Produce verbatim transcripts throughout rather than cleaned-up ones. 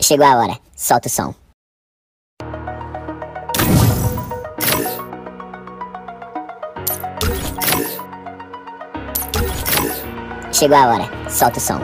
Chegou a hora, solta o som. Chegou a hora, solta o som.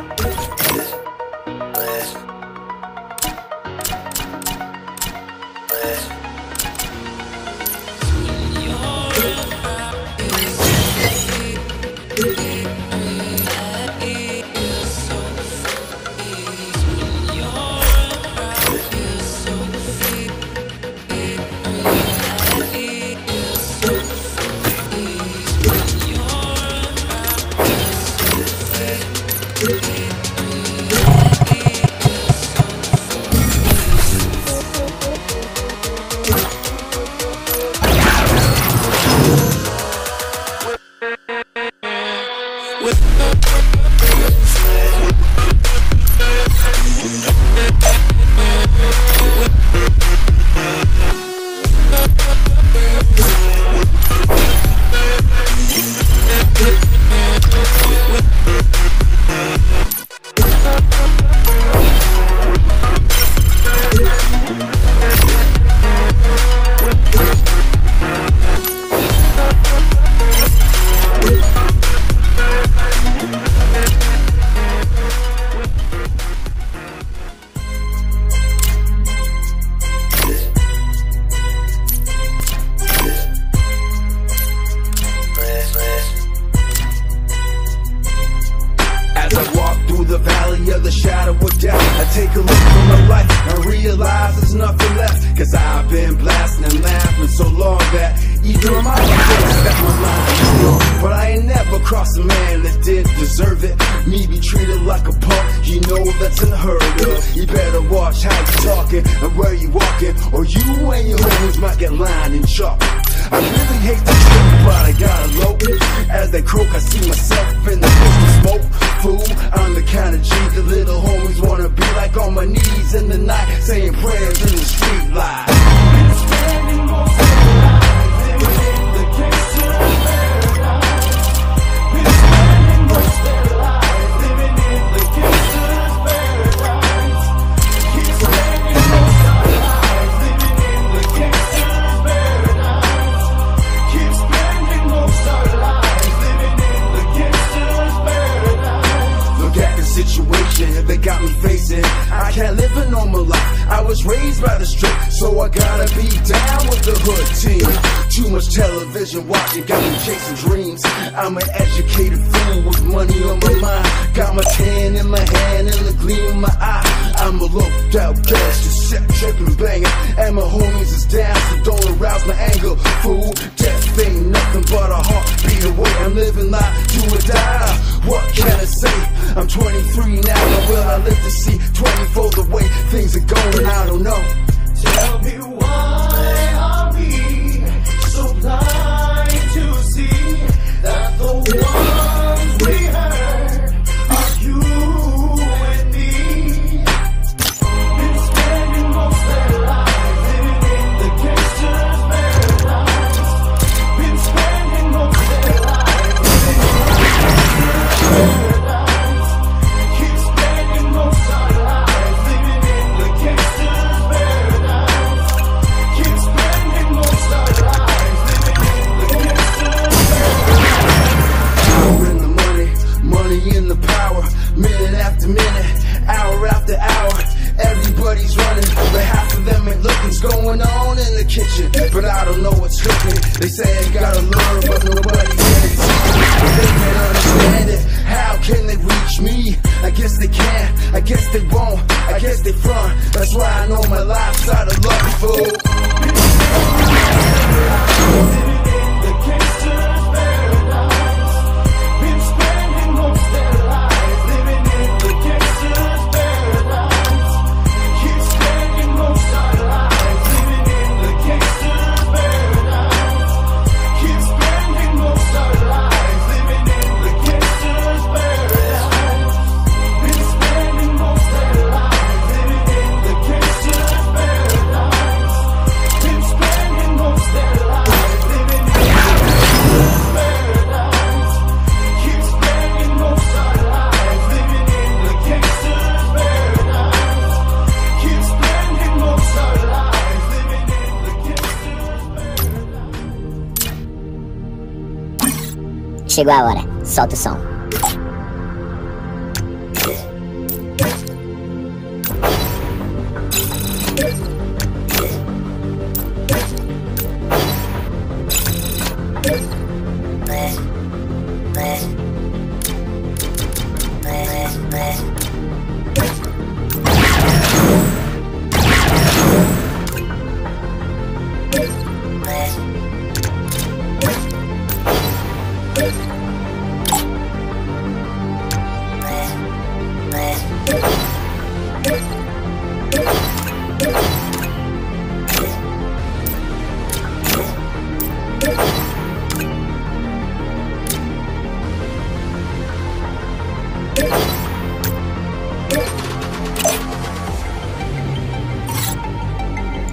Chegou a hora, solta o som.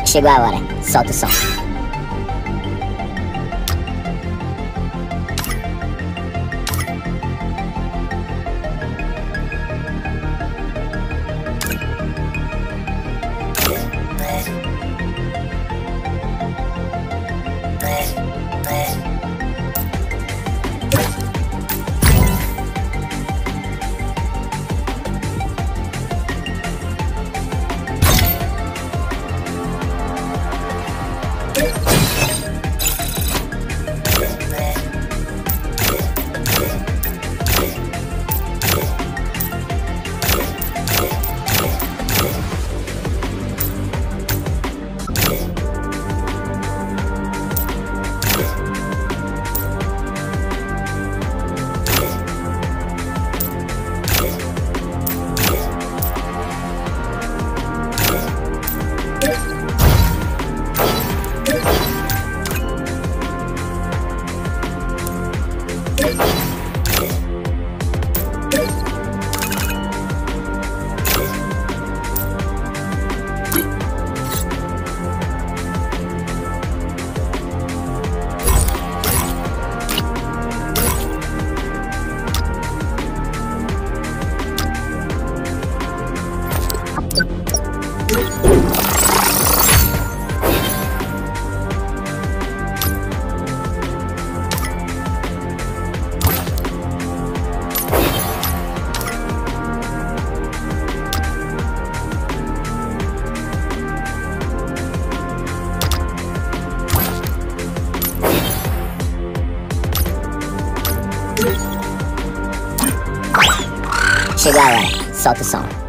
Chegou a hora, solta o som. Chegou a hora, solta o som.